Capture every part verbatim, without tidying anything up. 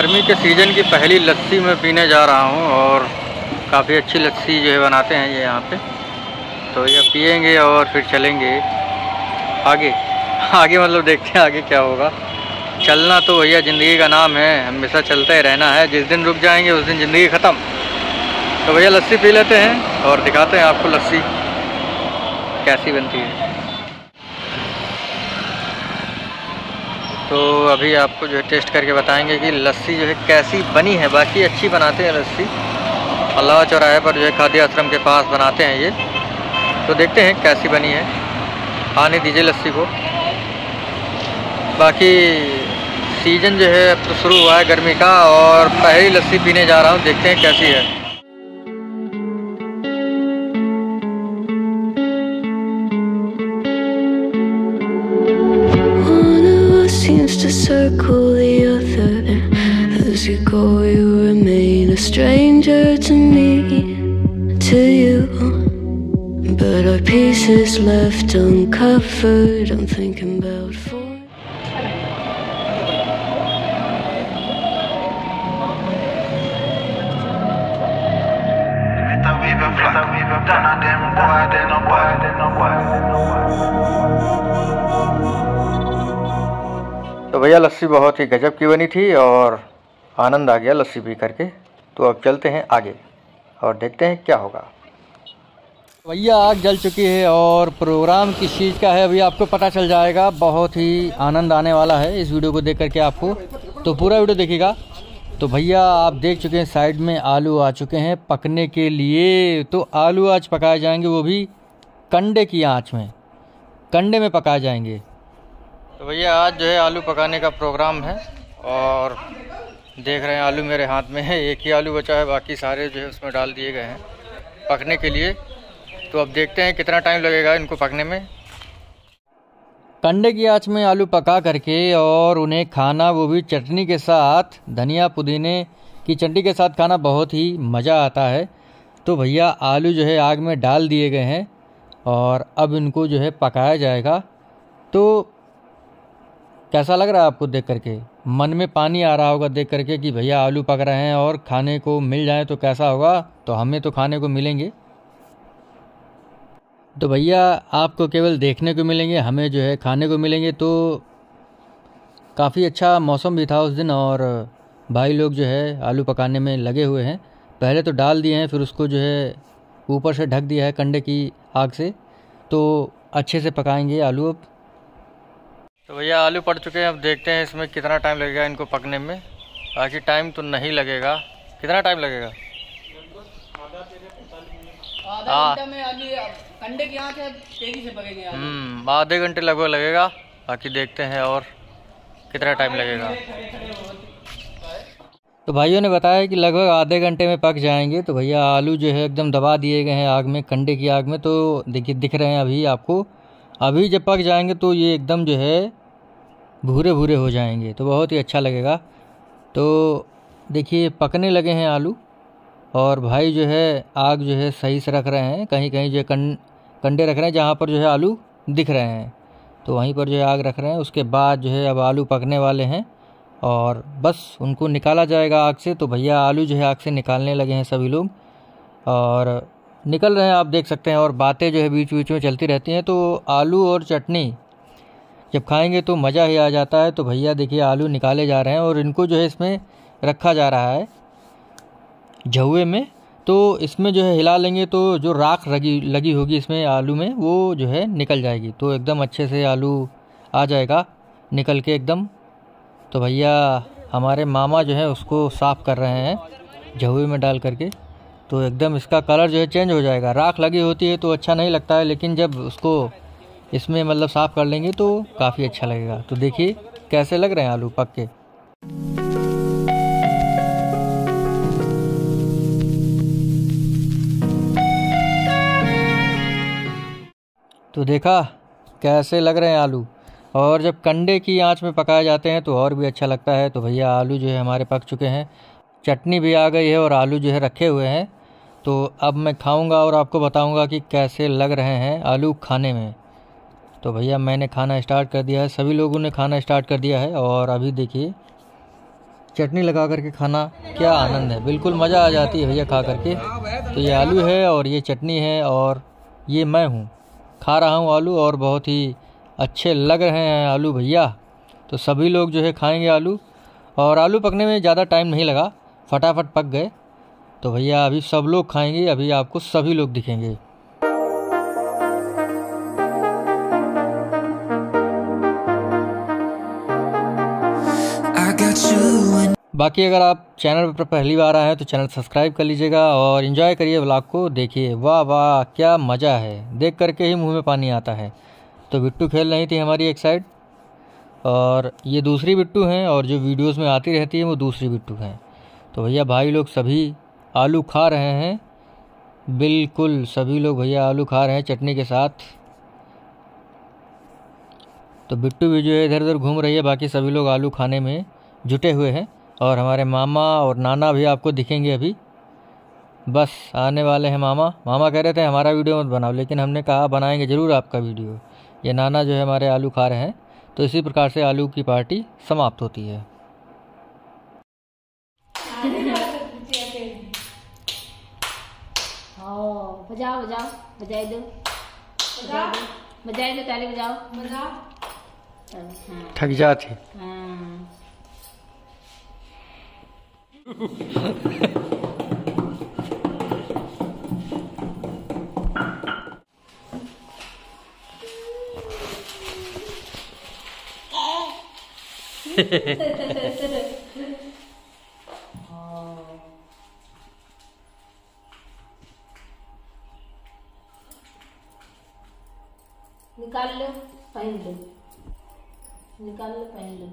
गर्मी के सीज़न की पहली लस्सी मैं पीने जा रहा हूँ और काफ़ी अच्छी लस्सी जो है बनाते हैं ये यहाँ पे, तो ये पियेंगे और फिर चलेंगे आगे। आगे मतलब देखते हैं आगे क्या होगा। चलना तो भैया ज़िंदगी का नाम है, हमेशा चलते ही रहना है। जिस दिन रुक जाएंगे उस दिन ज़िंदगी ख़त्म। तो भैया लस्सी पी लेते हैं और दिखाते हैं आपको लस्सी कैसी बनती है। तो अभी आपको जो है टेस्ट करके बताएंगे कि लस्सी जो है कैसी बनी है। बाकी अच्छी बनाते हैं लस्सी, अल्लाह चौराहे पर जो है खादी आश्रम के पास बनाते हैं ये। तो देखते हैं कैसी बनी है, आने दीजिए लस्सी को। बाकी सीज़न जो है अब तो शुरू हुआ है गर्मी का और पहली लस्सी पीने जा रहा हूँ, देखते हैं कैसी है। To circle the other, as you go you remain a stranger to me, to you, but our pieces left uncovered, I'm thinking about for तो भैया लस्सी बहुत ही गजब की बनी थी और आनंद आ गया लस्सी पी करके। तो अब चलते हैं आगे और देखते हैं क्या होगा। भैया आग जल चुकी है और प्रोग्राम किस चीज़ का है अभी आपको पता चल जाएगा। बहुत ही आनंद आने वाला है इस वीडियो को देख करके आपको, तो पूरा वीडियो देखिएगा। तो भैया आप देख चुके हैं साइड में आलू आ चुके हैं पकने के लिए। तो आलू आज पकाए जाएंगे, वो भी कंडे की आँच में, कंडे में पकाए जाएंगे। तो भैया आज जो है आलू पकाने का प्रोग्राम है और देख रहे हैं आलू मेरे हाथ में है, एक ही आलू बचा है, बाकी सारे जो है उसमें डाल दिए गए हैं पकने के लिए। तो अब देखते हैं कितना टाइम लगेगा इनको पकने में। कंडे की आंच में आलू पका करके और उन्हें खाना, वो भी चटनी के साथ, धनिया पुदीने की चटनी के साथ खाना, बहुत ही मज़ा आता है। तो भैया आलू जो है आग में डाल दिए गए हैं और अब इनको जो है पकाया जाएगा। तो कैसा लग रहा है आपको देख करके? मन में पानी आ रहा होगा देख करके कि भैया आलू पक रहे हैं और खाने को मिल जाए तो कैसा होगा। तो हमें तो खाने को मिलेंगे, तो भैया आपको केवल देखने को मिलेंगे, हमें जो है खाने को मिलेंगे। तो काफ़ी अच्छा मौसम भी था उस दिन और भाई लोग जो है आलू पकाने में लगे हुए हैं। पहले तो डाल दिए हैं, फिर उसको जो है ऊपर से ढक दिया है कंडे की आग से। तो अच्छे से पकाएंगे आलू अब। तो भैया आलू पक चुके हैं, अब देखते हैं इसमें कितना टाइम लगेगा इनको पकने में। बाकी टाइम तो नहीं लगेगा। कितना टाइम लगेगा? आधा घंटा में आलू अंडे की आंच है, तेजी से पकेंगे आलू। हम्म, आधे घंटे लगभग लगेगा। बाकी देखते हैं और कितना टाइम लगेगा। तो भाइयों ने बताया कि लगभग आधे घंटे में पक जाएंगे। तो भैया आलू जो है एकदम दबा दिए गए हैं आग में, कंडे की आग में। तो देखिए दिख रहे हैं अभी आपको, अभी जब पक जाएंगे तो ये एकदम जो है भूरे भूरे हो जाएंगे, तो बहुत ही अच्छा लगेगा। तो देखिए पकने लगे हैं आलू और भाई जो है आग जो है सही से रख रहे हैं, कहीं कहीं जो है कंडे रख रहे हैं जहाँ पर जो है आलू दिख रहे हैं, तो वहीं पर जो है आग रख रहे हैं। उसके बाद जो है अब आलू पकने वाले हैं और बस उनको निकाला जाएगा आग से। तो भैया आलू जो है आग से निकालने लगे हैं सभी लोग और निकल रहे हैं, आप देख सकते हैं। और बातें जो है बीच बीच में चलती रहती हैं। तो आलू और चटनी जब खाएंगे तो मज़ा ही आ जाता है। तो भैया देखिए आलू निकाले जा रहे हैं और इनको जो है इसमें रखा जा रहा है झौवे में। तो इसमें जो है हिला लेंगे तो जो राख लगी लगी होगी इसमें आलू में, वो जो है निकल जाएगी। तो एकदम अच्छे से आलू आ जाएगा निकल के एकदम। तो भैया हमारे मामा जो है उसको साफ़ कर रहे हैं झौवे में डाल करके। तो एकदम इसका कलर जो है चेंज हो जाएगा। राख लगी होती है तो अच्छा नहीं लगता है, लेकिन जब उसको इसमें मतलब साफ़ कर लेंगे तो काफ़ी अच्छा लगेगा। तो देखिए कैसे लग रहे हैं आलू पक के। तो देखा कैसे लग रहे हैं आलू। और जब कंडे की आंच में पकाए जाते हैं तो और भी अच्छा लगता है। तो भैया आलू जो है हमारे पक चुके हैं, चटनी भी आ गई है और आलू जो है रखे हुए हैं। तो अब मैं खाऊंगा और आपको बताऊंगा कि कैसे लग रहे हैं आलू खाने में। तो भैया मैंने खाना स्टार्ट कर दिया है, सभी लोगों ने खाना स्टार्ट कर दिया है और अभी देखिए चटनी लगा करके खाना, क्या आनंद है, बिल्कुल मज़ा आ जाती है भैया खा करके। तो ये आलू है और ये चटनी है और ये मैं हूँ, खा रहा हूँ आलू और बहुत ही अच्छे लग रहे हैं आलू भैया। तो सभी लोग जो है खाएंगे आलू। और आलू पकने में ज़्यादा टाइम नहीं लगा, फटाफट पक गए। तो भैया अभी सब लोग खाएंगे, अभी आपको सभी लोग दिखेंगे। बाकी अगर आप चैनल पर पहली बार आए हैं तो चैनल सब्सक्राइब कर लीजिएगा और एंजॉय करिए व्लॉग को, देखिए वाह वाह क्या मज़ा है, देख करके ही मुंह में पानी आता है। तो बिट्टू खेल रही थी हमारी एक साइड, और ये दूसरी बिट्टू हैं, और जो वीडियोस में आती रहती है वो दूसरी बिट्टू हैं। तो भैया भाई लोग सभी आलू खा रहे हैं, बिल्कुल सभी लोग भैया आलू खा रहे हैं चटनी के साथ। तो बिट्टू भी जो है इधर उधर घूम रही है, बाकी सभी लोग आलू खाने में जुटे हुए हैं। और हमारे मामा और नाना भी आपको दिखेंगे अभी, बस आने वाले हैं मामा। मामा कह रहे थे हमारा वीडियो मत बनाओ, लेकिन हमने कहा बनाएंगे ज़रूर आपका वीडियो। ये नाना जो है हमारे आलू खा रहे हैं। तो इसी प्रकार से आलू की पार्टी समाप्त होती है। बजाओ बजाओ बजाई दो बजाई दो ताली बजाओ बजाओ थक जाते। निकाल लो पहन लो, निकाल लो पहन लो।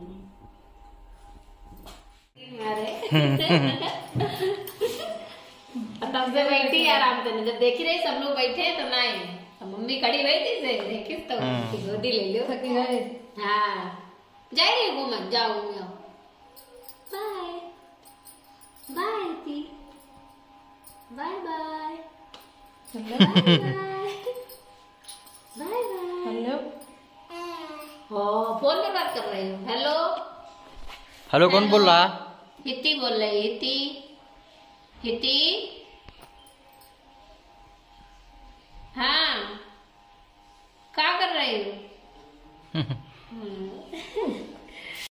तब से बैठी आराम से, जब देखी रही सब लोग बैठे तो नहीं, तो मम्मी खड़ी बैठी से देखी तो गोदी ले लो सकी है। हाँ जा रही घूमन जाओ, bye bye bye bye bye bye. Phone पे बात कर रही हूँ। हेलो हेलो कौन बोल रहा? हिती बोल रही, हिती हिती। हाँ क्या कर रही हूँ?